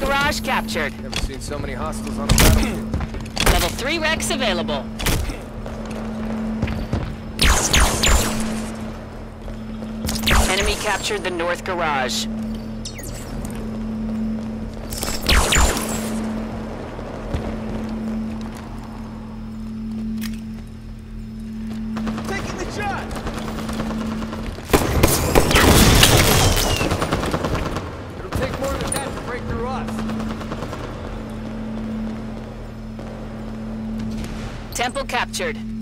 garage captured. Never seen so many hostiles on a battlefield. Level 3 Rex available. Enemy captured the north garage. Temple captured.